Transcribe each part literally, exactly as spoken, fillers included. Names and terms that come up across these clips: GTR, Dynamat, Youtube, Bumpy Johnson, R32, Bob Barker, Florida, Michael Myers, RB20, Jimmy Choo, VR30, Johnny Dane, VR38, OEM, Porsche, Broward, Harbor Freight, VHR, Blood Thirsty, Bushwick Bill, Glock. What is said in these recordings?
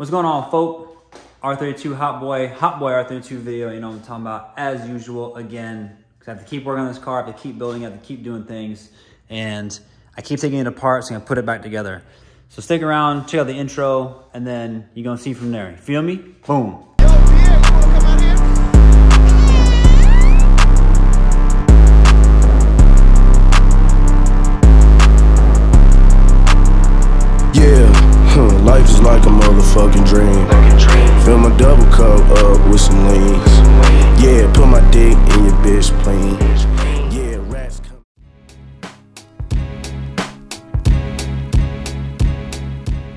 What's going on, folk? R thirty-two hot boy, hot boy R thirty-two video. You know what I'm talking about, as usual, again, because I have to keep working on this car, I have to keep building, I have to keep doing things, and I keep taking it apart, so I'm gonna put it back together. So stick around, check out the intro, and then you're gonna see from there. You feel me? Boom. Life is like a motherfucking dream. Fill my double cup up with some leans. Yeah, put my dick in your bitch, please. Yeah, rats come.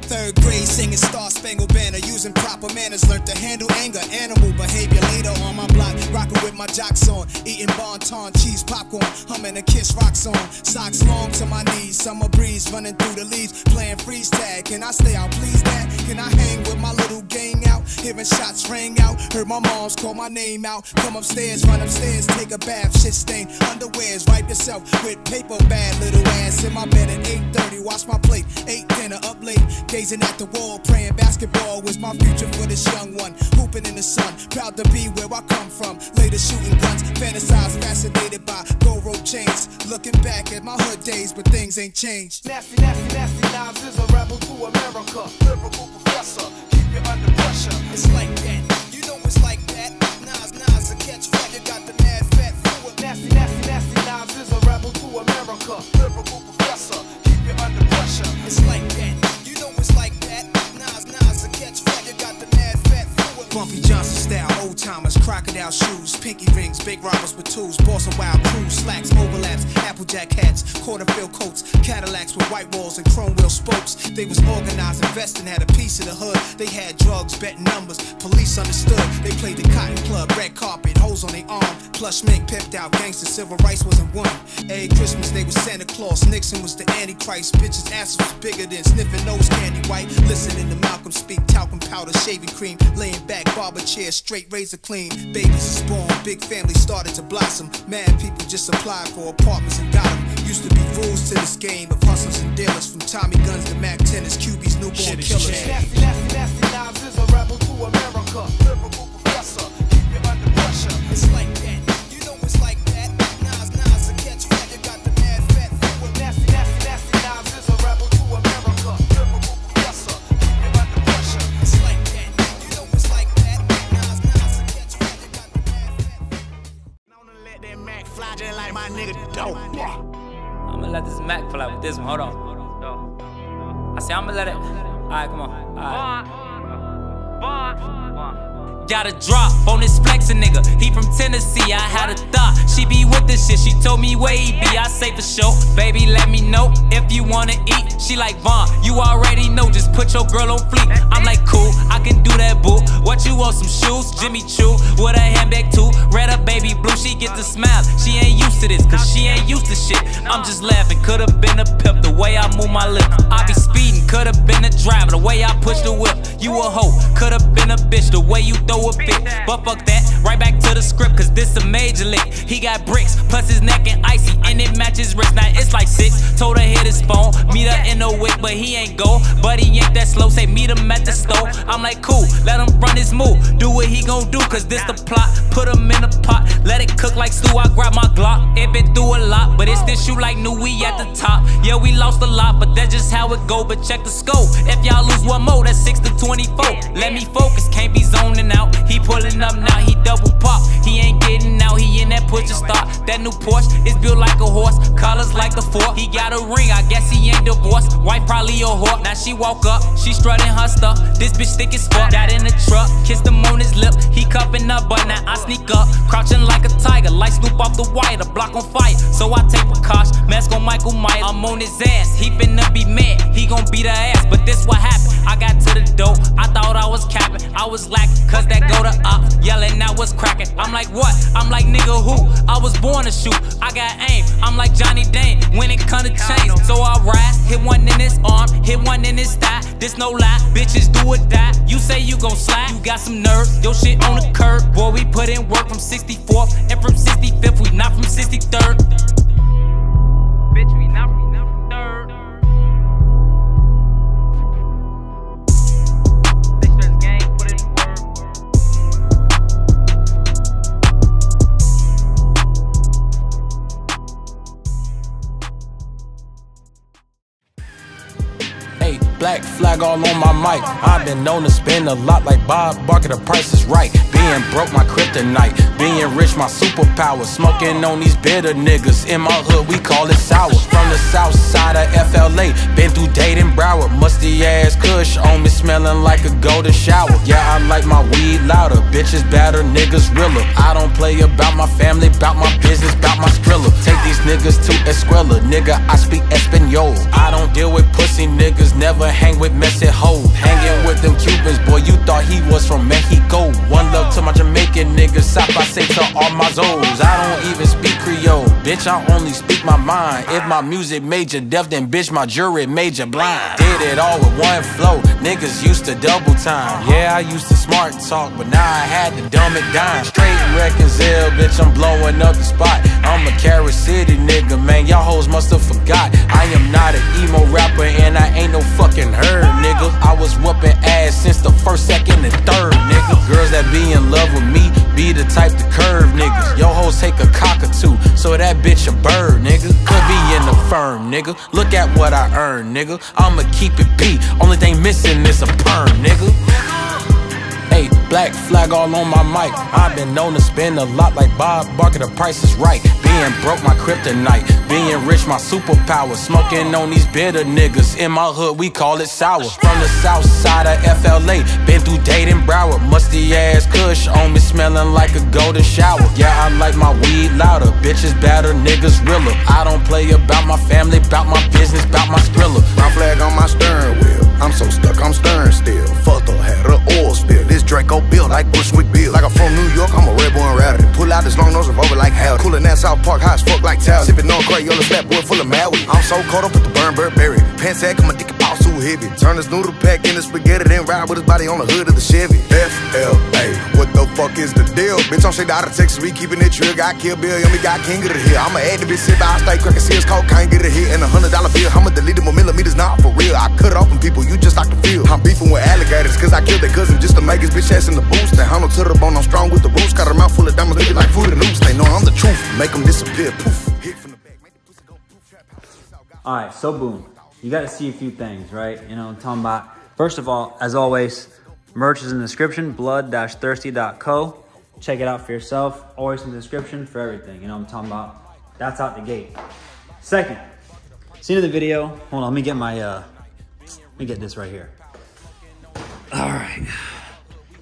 Third grade singing Star Spangled Banner. Using proper manners. Learned to handle anger. Animal behavior later on my block. Rocking with my jocks on. Eating bonton, cheese, popcorn. Humming a Kiss rock song. Socks long to my knees. Summer breeze running through the leaves. Playing freeze tag. Can I stay out? Please, Dad. Can I hang with my little gang out? Hearing shots rang out. Heard my moms call my name out. Come upstairs, run upstairs. Take a bath. Shit stained underwears. Wipe yourself with paper bag. Little ass in my bed at eight thirty. Wash my plate. Ate dinner up late. Gazing at the wall. Praying basketball was my future for this young one. Hooping in the sun. Proud to be where I come from. Later shooting guns. Fantasize fascinated by gold rope chains. Looking back at my hood days, but things ain't changed. Nasty, nasty, nasty knives is a rebel to America. Liberal professor, keep you under pressure. It's like that. You know it's like that. Knives, knives, a catch fire. You got the mad fat fluid. Nasty, nasty, nasty knives is a rebel to America. Liberal professor, keep you under pressure. It's like that. You know it's like that. Knives, knives, a catch fire. You got the mad fat fluid. Bumpy Johnson style. Thomas, crocodile shoes, pinky rings, big robbers with tools, boss of wild crews, slacks, overlaps, applejack hats, quarter-fill coats, Cadillacs with white walls and chrome wheel spokes. They was organized, investing, had a piece of the hood. They had drugs, betting numbers, police understood. They played the cotton club, red carpet, holes on their arm, plush mink, pipped out, gangster, civil rights wasn't one. Every Christmas they was Santa Claus, Nixon was the Antichrist, bitches' asses was bigger than sniffing nose candy white, listening to Malcolm speak, talcum powder, shaving cream, laying back, barber chair, straight razor. Clean babies is born, big families started to blossom. Mad people just applied for apartments and got them. Used to be rules to this game of hustlers and dealers, from Tommy guns to Mac tennis, Q B's newborn killers. Nasty, nasty, nasty knives is a rebel to America. Liberal professor, keep you under pressure. It's like that. You know it's like that. Knives, knives, a catch fat. You got the mad fat. Nasty, nasty, nasty knives is a rebel to America. Liberal professor, keep you under pressure. It's like that. You know it's like that. Knives, knives. I'ma let this Mac fly with this one. Hold on. I say I'ma let it. Alright, come on. Alright. Got a drop on this flexin' nigga. He from Tennessee. I had a thought. She be with this shit. She told me where he be. I say for sure. Baby, let me know if you wanna eat. She like, Vaughn, you already know. Just put your girl on fleek. I'm like, cool. I can do that, boo. What you want? Some shoes? Jimmy Choo. With a handbag too. Red up, baby blue. She get the smile. She ain't used to this, cause she ain't used to shit. I'm just laughing. Could've been a pimp the way I move my lips. I be speeding. Could've been a driver the way I push the whip. You a hoe. Could've been a bitch the way you throw a fit. But fuck that. Right back to the script, cause this a major lick. He got bricks, plus his neck and icy, and it matches wrist. Now it's like six. Told her hit his phone. Meet her in the whip, but he ain't go. But he ain't that slow. Say meet him at the store. I'm like, cool. Let him run his move. Do what he gon' do, cause this the plot. Put him in the pot. Let it cook like stew. I grab my Glock. It been through a lot, but it's this shoe like new. We at the top. Yeah, we lost a lot, but that's just how it go. But check the scope. If y'all lose one more, that's six to twenty-four. Let me focus. Can't be zoning out. He pulling up now. He double pop. He ain't getting out. He in that push to stop. That new Porsche is built like a horse. Collars like a fork. He got a ring. I guess he ain't divorced. Wife probably a whore. Now she walk up. She strutting her stuff. This bitch thick as fuck. Got in the truck. Kissed him on his lip. He cupping up, but now I sneak up. Crouching like a tiger. Light snoop off the wire. The block on fire. So I take a Kosh. Mask on Michael Myers. I'm on his ass. He finna be mad. He gon' beat her ass. But this what happened. I got to the door. I thought I was capping. I was lacking. Cause that go to up. Yelling I was cracking. I'm like, what? I'm like, nigga, who? I was born to shoot. I got aim. I'm like Johnny Dane when it come to chains. So I rise. Hit one in his arm. Hit one in his thigh. This no lie. Bitches do or die. You say you gon' slide. You got some nerves. Your shit on the curb. Boy, we put in work from sixty-fourth. And from sixty-fifth. We not from sixty-third. Bitch, we not from sixty-third. Black flag all on my mic. I've been known to spend a lot like Bob Barker, the price is right. Being broke my kryptonite, being rich my superpower. Smoking on these bitter niggas, in my hood we call it sour. From the south side of F L A, been through Dayton, Broward. Musty ass kush on me smelling like a golden shower. Yeah, I like my weed louder, bitches badder, niggas realer. I don't play about my family, about my business, about my skrilla. Take these niggas to Escuela, nigga I speak Espanol. I don't deal with pussy niggas, never hang with messy hoes. Hanging with them Cubans, boy you thought he was from Mexico. One love to my Jamaican niggas, south I say to all my zoes. I don't even speak Creole, bitch I only speak my mind. If my music made you deaf, then bitch my jury made you blind. Did it all with one flow, niggas used to double time. Yeah I used to smart talk, but now I had to dumb it down. Straight wrecking Zell, bitch I'm blowing up the spot. I'm a Carrot City nigga, man y'all hoes must have forgot. I am not an emo rapper and I ain't no fucking herd, nigga. I was whooping ass since the first, second, and third, nigga. Girls that be in love with me be the type to curve, niggas. Yo hoes take a cockatoo, so that bitch a bird, nigga. Could be in the firm, nigga. Look at what I earn, nigga. I'ma keep it beat, only thing missing is a perm, nigga. Black flag all on my mic. I've been known to spend a lot like Bob Barker, the price is right. Being broke my kryptonite, being rich my superpower. Smoking on these bitter niggas, in my hood we call it sour. From the south side of F L A, been through Dayton, Broward. Musty ass kush on me smelling like a golden shower. Yeah I like my weed louder, bitches badder, niggas realer. I don't play about my family, about my business, about my skrilla. My flag on my steering wheel, I'm so stuck I'm stirring still. Fucked up, had a oil spill. This Draco built like Bushwick Bill. Like I'm from New York, I'm a red boy and router. Pull out this long nose revolver like hell. Coolin' that South Park, high as fuck like towel. Sippin' on crack, yo, the fat boy full of Maui. I'm so cold up with the burn bird berry. Pants sack, I'm a dick boss too heavy. Turn this noodle pack into spaghetti, then ride with his body on the hood of the Chevy. F L A, what the fuck is the deal? Bitch, I'm straight out of Texas, we keepin' it trill. Got Kill Bill, yummy, got King of the Hill. I'ma add the bitch, sip, I'll stay crackin' serious, cocaine, get a hit. And a hundred dollar bill, I'ma delete them with millimeters, not for real. I cut it off from people, you just like the field. I'm beefin' with alligators, cause I killed their cousin just to make his bitch ass in the boost. They handle to the bone, I'm strong with the roots. Got a mouth full of diamonds, nigga like food and loose. They know I'm the truth, make them disappear, poof. Alright, so boom, you gotta see a few things, right? You know, I'm talking about, first of all, as always, merch is in the description, blood dash thirsty dot co. Check it out for yourself, always in the description for everything. You know what I'm talking about? That's out the gate. Second, scene of the video, hold on, let me get my, uh, let me get this right here. Alright,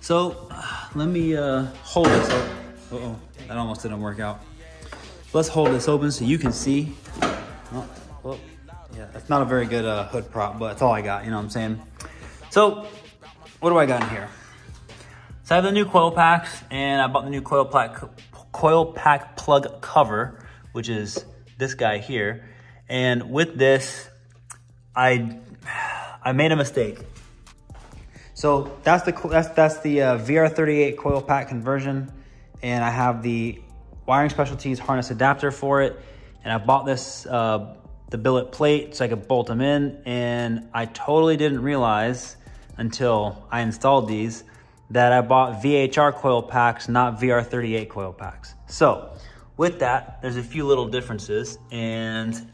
so uh, let me uh, hold this up. Uh-oh, that almost didn't work out. Let's hold this open so you can see. Oh, well, yeah, that's not a very good uh, hood prop, but that's all I got, you know what I'm saying? So, what do I got in here? So I have the new coil packs, and I bought the new coil pack, coil pack plug cover, which is this guy here. And with this, I, I made a mistake. So that's the that's that's the uh, V R thirty-eight coil pack conversion, and I have the Wiring Specialties harness adapter for it. And I bought this uh, the billet plate so I could bolt them in. And I totally didn't realize until I installed these that I bought V H R coil packs, not V R thirty-eight coil packs. So with that, there's a few little differences, and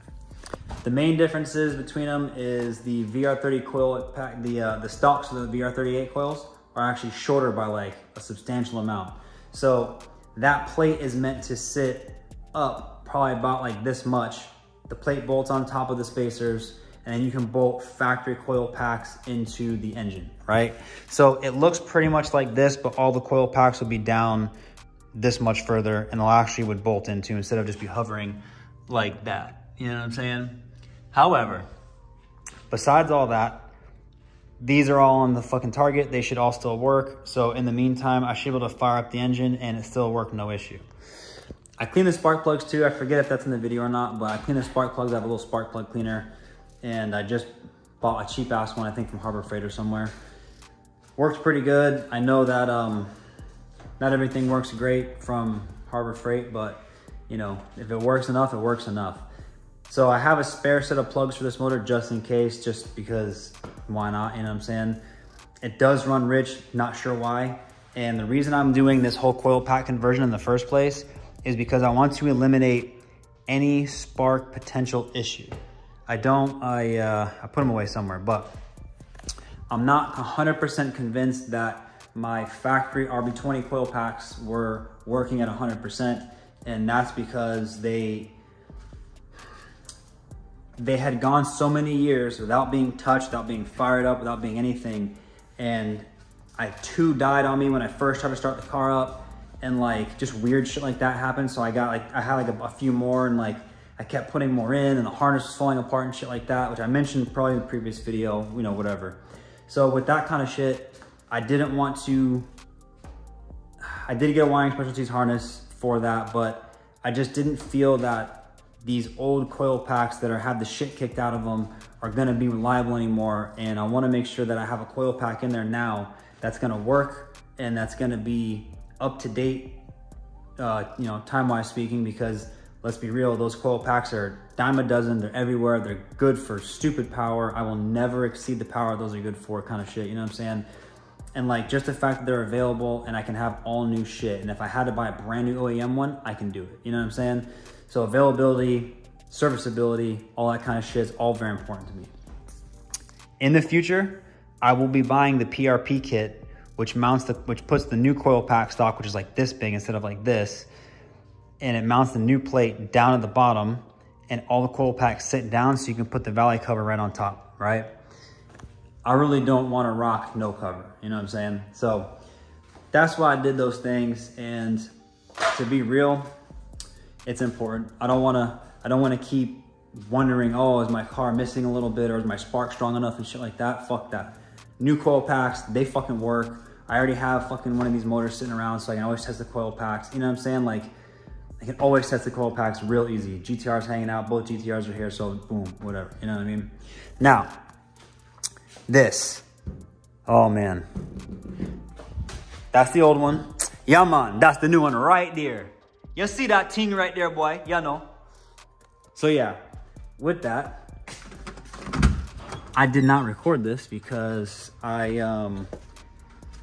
the main differences between them is the V R thirty coil pack, the uh, the stalks of the V R thirty-eight coils are actually shorter by like a substantial amount. So that plate is meant to sit up probably about like this much. The plate bolts on top of the spacers, and then you can bolt factory coil packs into the engine, right? So it looks pretty much like this, but all the coil packs will be down this much further, and they'll actually would bolt into instead of just be hovering like that. You know what I'm saying? However, besides all that, these are all on the fucking target. They should all still work. So in the meantime, I should be able to fire up the engine and it still worked no issue. I cleaned the spark plugs too. I forget if that's in the video or not, but I cleaned the spark plugs. I have a little spark plug cleaner, and I just bought a cheap ass one, I think from Harbor Freight or somewhere. Worked pretty good. I know that um, not everything works great from Harbor Freight, but you know, if it works enough, it works enough. So I have a spare set of plugs for this motor just in case, just because why not, you know what I'm saying? It does run rich, not sure why. And the reason I'm doing this whole coil pack conversion in the first place is because I want to eliminate any spark potential issue. I don't, I, uh, I put them away somewhere, but I'm not one hundred percent convinced that my factory R B twenty coil packs were working at one hundred percent, and that's because they they had gone so many years without being touched, without being fired up, without being anything. And I two died on me when I first tried to start the car up, and like just weird shit like that happened. So I got like, I had like a, a few more, and like I kept putting more in, and the harness was falling apart and shit like that, which I mentioned probably in the previous video, you know, whatever. So with that kind of shit, I didn't want to, I did get a Wiring Specialties harness for that, but I just didn't feel that these old coil packs that are had the shit kicked out of them are gonna be reliable anymore. And I wanna make sure that I have a coil pack in there now that's gonna work and that's gonna be up to date, uh, you know, time-wise speaking, because let's be real, those coil packs are dime a dozen, they're everywhere, they're good for stupid power. I will never exceed the power those are good for kind of shit, you know what I'm saying? And like just the fact that they're available and I can have all new shit. And if I had to buy a brand new O E M one, I can do it, you know what I'm saying? So availability, serviceability, all that kind of shit is all very important to me. In the future, I will be buying the P R P kit, which mounts the, which puts the new coil pack stock, which is like this big instead of like this. And it mounts the new plate down at the bottom, and all the coil packs sit down so you can put the valley cover right on top, right? I really don't want to rock no cover, you know what I'm saying? So that's why I did those things. And to be real, it's important. I don't want to, I don't want to keep wondering, oh, is my car missing a little bit, or is my spark strong enough and shit like that? Fuck that. New coil packs, they fucking work. I already have fucking one of these motors sitting around, so I can always test the coil packs. You know what I'm saying? Like I can always test the coil packs real easy. G T R's hanging out, both G T Rs are here. So boom, whatever, you know what I mean? Now this, oh man, that's the old one. Yeah, man, that's the new one right there. You see that ting right there, boy? You know. So yeah, with that, I did not record this because I um,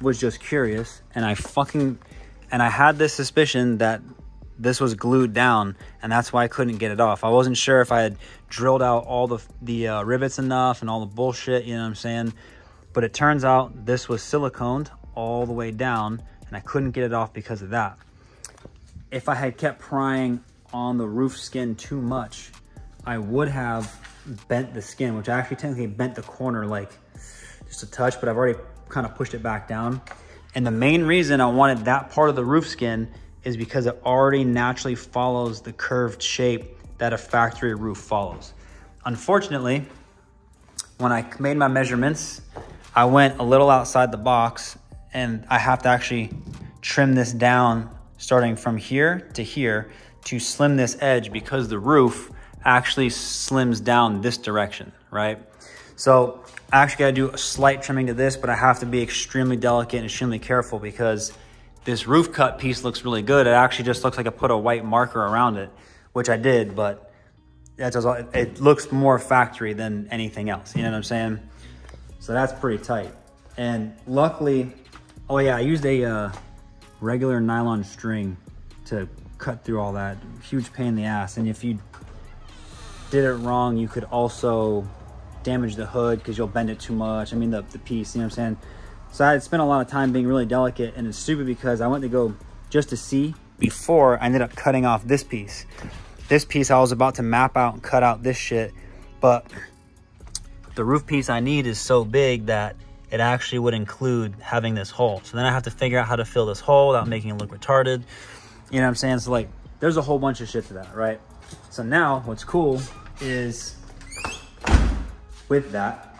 was just curious, and I fucking, and I had this suspicion that this was glued down, and that's why I couldn't get it off. I wasn't sure if I had drilled out all the, the uh, rivets enough and all the bullshit, you know what I'm saying? But it turns out this was siliconed all the way down, and I couldn't get it off because of that. If I had kept prying on the roof skin too much, I would have bent the skin, which I actually technically bent the corner like just a touch, but I've already kind of pushed it back down. And the main reason I wanted that part of the roof skin is because it already naturally follows the curved shape that a factory roof follows. Unfortunately, when I made my measurements, I went a little outside the box, and I have to actually trim this down starting from here to here to slim this edge, because the roof actually slims down this direction, right? So I actually gotta do a slight trimming to this, but I have to be extremely delicate and extremely careful, because this roof cut piece looks really good. It actually just looks like I put a white marker around it, which I did, but that's all, it looks more factory than anything else, you know what I'm saying? So that's pretty tight. And luckily, oh yeah, I used a, uh, regular nylon string to cut through all that. Huge pain in the ass. And if you did it wrong, you could also damage the hood because you'll bend it too much. I mean, the, the piece, you know what I'm saying? So I had spent a lot of time being really delicate, and it's stupid because I went to go just to see before I ended up cutting off this piece. This piece I was about to map out and cut out this shit, but the roof piece I need is so big that it actually would include having this hole. So then I have to figure out how to fill this hole without making it look retarded. You know what I'm saying? So like, there's a whole bunch of shit to that, right? So now what's cool is with that,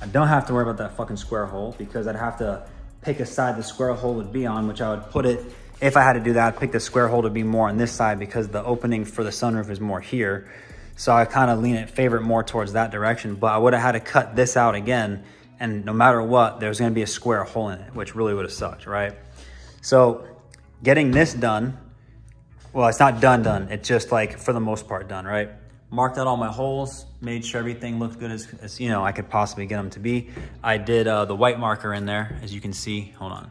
I don't have to worry about that fucking square hole, because I'd have to pick a side the square hole would be on, which I would put it, if I had to do that, I'd pick the square hole to be more on this side because the opening for the sunroof is more here. So I kind of lean it, favor it more towards that direction, but I would have had to cut this out again. And no matter what, there's gonna be a square hole in it, which really would have sucked, right? So getting this done, well, it's not done done. It's just like for the most part done, right? Marked out all my holes, made sure everything looked good as, as you know, I could possibly get them to be. I did uh, the white marker in there, as you can see, hold on.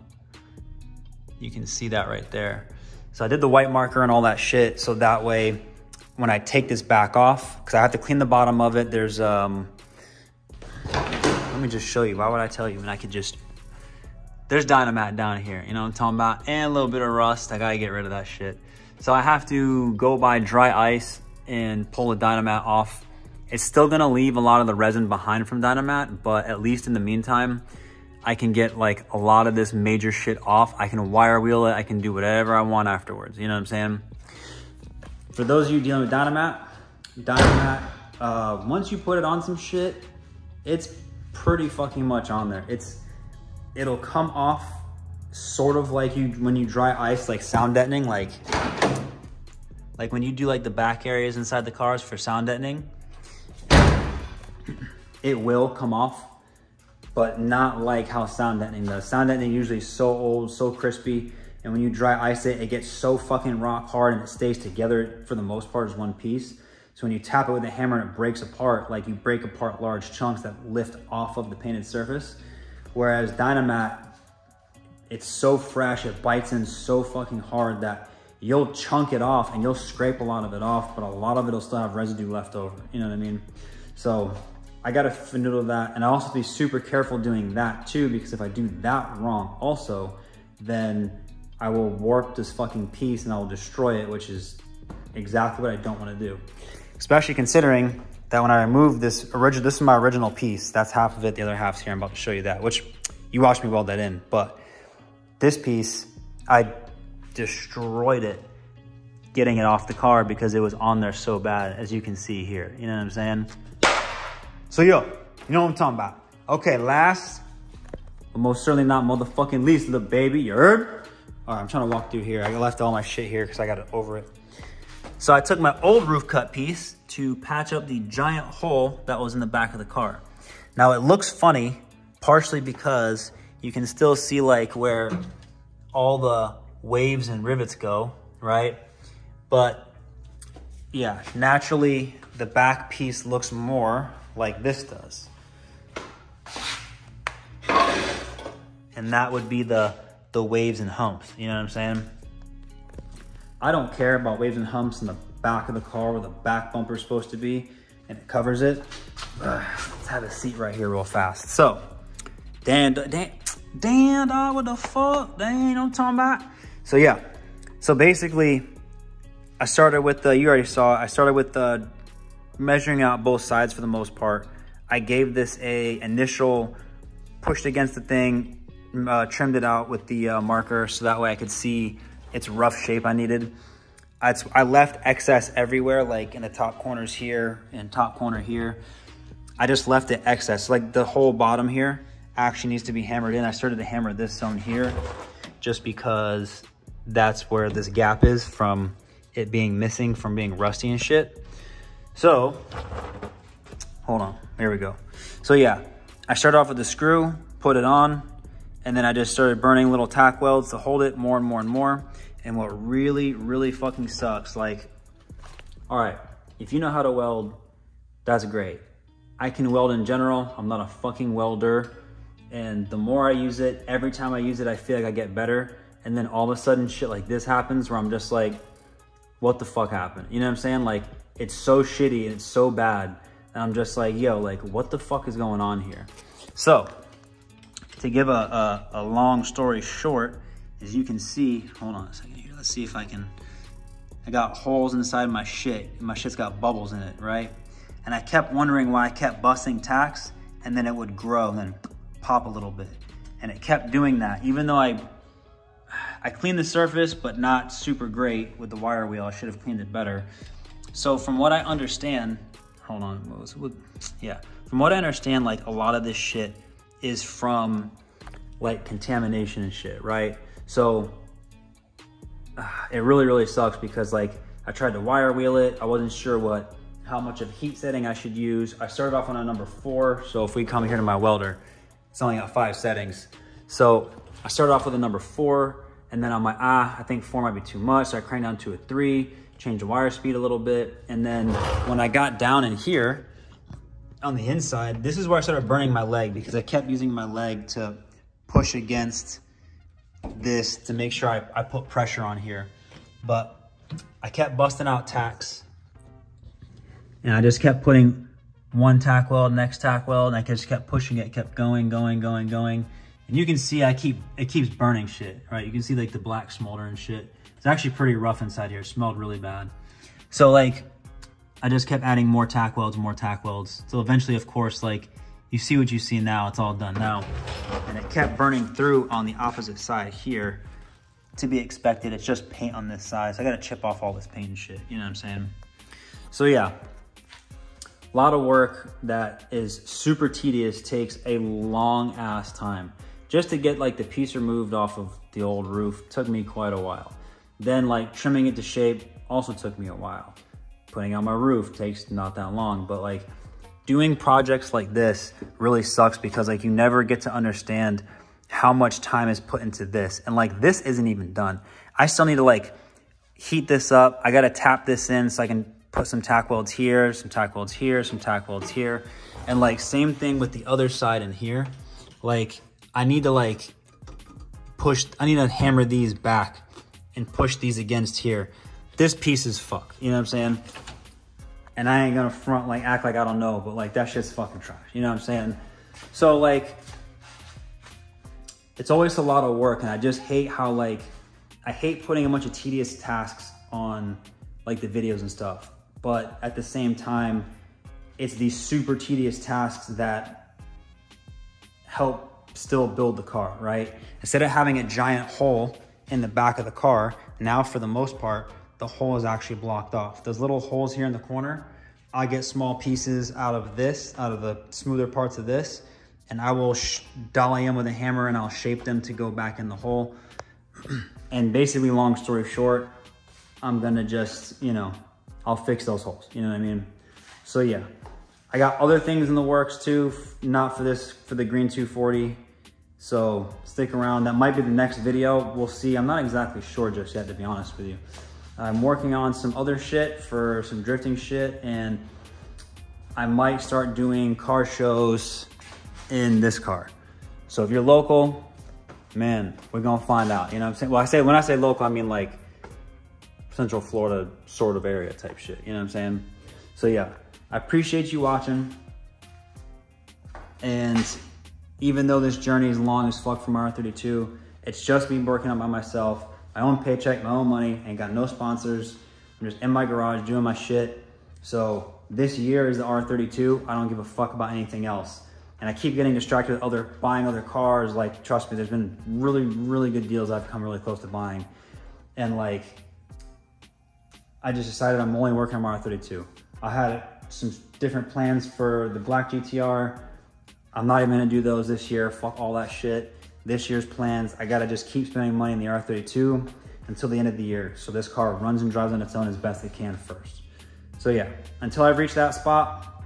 You can see that right there. So I did the white marker and all that shit. So that way, when I take this back off, cause I have to clean the bottom of it, there's, um, Let me just show you. Why would I tell you when I could just... There's Dynamat down here, you know what I'm talking about? And a little bit of rust. I gotta get rid of that shit. So I have to go buy dry ice and pull the Dynamat off. It's still gonna leave a lot of the resin behind from Dynamat, but at least in the meantime, I can get like a lot of this major shit off. I can wire wheel it. I can do whatever I want afterwards. You know what I'm saying? For those of you dealing with Dynamat, Dynamat, uh, once you put it on some shit, it's pretty fucking much on there. It's, it'll come off sort of like you, when you dry ice, like sound deadening, like, like when you do like the back areas inside the cars for sound deadening, it will come off, but not like how sound deadening does. Sound deadening usually is so old, so crispy, and when you dry ice it, it gets so fucking rock hard and it stays together for the most part as one piece. So when you tap it with a hammer and it breaks apart, like you break apart large chunks that lift off of the painted surface. Whereas Dynamat, it's so fresh, it bites in so fucking hard that you'll chunk it off and you'll scrape a lot of it off, but a lot of it'll still have residue left over, you know what I mean? So I gotta finiddle that, and I also be super careful doing that too, because if I do that wrong also, then I will warp this fucking piece and I will destroy it, which is exactly what I don't want to do. Especially considering that when I remove this original, this is my original piece, that's half of it, the other half's here, I'm about to show you that, which you watched me weld that in, but this piece, I destroyed it getting it off the car because it was on there so bad, as you can see here, you know what I'm saying? So yo, you know what I'm talking about. Okay, last, but most certainly not motherfucking least, little baby, you heard? All right, I'm trying to walk through here. I left all my shit here because I got it over it. So I took my old roof cut piece to patch up the giant hole that was in the back of the car. Now it looks funny, partially because you can still see like where all the waves and rivets go, right? But yeah, naturally the back piece looks more like this does. And that would be the the waves and humps, you know what I'm saying? I don't care about waves and humps in the back of the car where the back bumper is supposed to be and it covers it. Uh, let's have a seat right here real fast. So, Dan, Dan, Dan, dog, what the fuck? Dan, you know what I'm talking about? So yeah, so basically I started with the, you already saw it, I started with the measuring out both sides for the most part. I gave this a initial, pushed against the thing, uh, trimmed it out with the uh, marker so that way I could see its rough shape I needed. I, I left excess everywhere, like in the top corners here and top corner here. I just left it excess, like the whole bottom here actually needs to be hammered in. I started to hammer this zone here just because that's where this gap is from it being missing, from being rusty and shit. So, hold on, here we go. So yeah, I started off with the screw, put it on, and then I just started burning little tack welds to hold it more and more and more. And what really, really fucking sucks, like, all right, if you know how to weld, that's great. I can weld in general, I'm not a fucking welder. And the more I use it, every time I use it, I feel like I get better. And then all of a sudden shit like this happens where I'm just like, what the fuck happened? You know what I'm saying? Like, it's so shitty and it's so bad. And I'm just like, yo, like, what the fuck is going on here? So, to give a, a, a long story short, as you can see, hold on a second here. Let's see if I can, I got holes inside my shit. And my shit's got bubbles in it, right? And I kept wondering why I kept busting tacks and then it would grow and then pop a little bit. And it kept doing that, even though I, I cleaned the surface, but not super great with the wire wheel. I should have cleaned it better. So from what I understand, hold on, what was, what, yeah. From what I understand, like a lot of this shit is from like contamination and shit, right? So uh, it really, really sucks because like I tried to wire wheel it. I wasn't sure what, how much of heat setting I should use. I started off on a number four. So if we come here to my welder, it's only got five settings. So I started off with a number four and then on my ah, I think four might be too much. So I cranked down to a three. Change the wire speed a little bit. And then when I got down in here on the inside, this is where I started burning my leg because I kept using my leg to push against this to make sure I, I put pressure on here. But I kept busting out tacks and I just kept putting one tack weld, next tack weld, and I just kept pushing it, kept going, going, going, going. And you can see I keep, it keeps burning shit, right? You can see like the black smolder and shit. It's actually pretty rough inside here. It smelled really bad. So like, I just kept adding more tack welds, more tack welds. So eventually, of course, like you see what you see now, it's all done now. And it kept burning through on the opposite side here. To be expected, it's just paint on this side. So I gotta chip off all this paint and shit, you know what I'm saying? So yeah, a lot of work that is super tedious, takes a long ass time. Just to get like the piece removed off of the old roof took me quite a while. Then like trimming it to shape also took me a while. Putting on my roof takes not that long, but like doing projects like this really sucks because like you never get to understand how much time is put into this. And like, this isn't even done. I still need to like heat this up. I got to tap this in so I can put some tack welds here, some tack welds here, some tack welds here. And like, same thing with the other side in here. Like I need to like push, I need to hammer these back and push these against here. This piece is fucked, you know what I'm saying? And I ain't gonna front like act like I don't know, but like that shit's fucking trash, you know what I'm saying? So like, it's always a lot of work, and I just hate how like, I hate putting a bunch of tedious tasks on like the videos and stuff, but at the same time, it's these super tedious tasks that help still build the car, right? Instead of having a giant hole in the back of the car, now for the most part, the hole is actually blocked off. Those little holes here in the corner, I get small pieces out of this, out of the smoother parts of this, and I will dolly them with a hammer and I'll shape them to go back in the hole. And basically, long story short, I'm gonna just, you know, I'll fix those holes, you know what I mean? So yeah, I got other things in the works too, not for this, for the green two forty. So stick around, that might be the next video, we'll see. I'm not exactly sure just yet, to be honest with you. I'm working on some other shit for some drifting shit, and I might start doing car shows in this car. So if you're local, man, we're gonna find out, you know what I'm saying? Well, I say, when I say local, I mean like Central Florida sort of area type shit, you know what I'm saying? So yeah, I appreciate you watching. And even though this journey is long as fuck from R thirty-two, it's just me working on by myself, my own paycheck, my own money, ain't got no sponsors. I'm just in my garage doing my shit. So this year is the R thirty-two. I don't give a fuck about anything else. And I keep getting distracted with other, buying other cars. Like, trust me, there's been really, really good deals I've come really close to buying. And like, I just decided I'm only working on my R thirty-two. I had some different plans for the black G T R. I'm not even gonna do those this year. Fuck all that shit. This year's plans, I gotta just keep spending money in the R thirty-two until the end of the year. So this car runs and drives on its own as best it can first. So yeah, until I've reached that spot,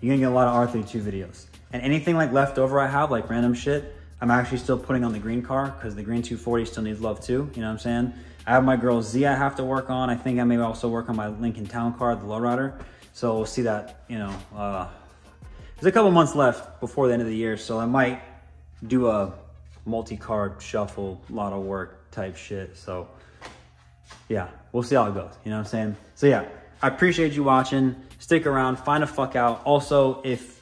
you're gonna get a lot of R thirty-two videos. And anything like leftover I have, like random shit, I'm actually still putting on the green car because the green two forty still needs love too, you know what I'm saying? I have my girl Z I have to work on. I think I may also work on my Lincoln Town car, the lowrider. So we'll see that, you know, uh, there's a couple months left before the end of the year. So I might do a multi-card shuffle, lot of work type shit. So yeah, we'll see how it goes, you know what I'm saying? So yeah, I appreciate you watching. Stick around, find a fuck out. Also, if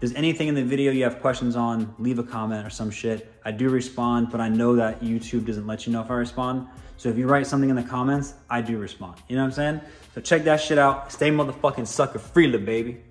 there's anything in the video you have questions on, leave a comment or some shit. I do respond, but I know that YouTube doesn't let you know if I respond. So if you write something in the comments, I do respond. You know what I'm saying? So check that shit out. Stay motherfucking sucker free, little baby.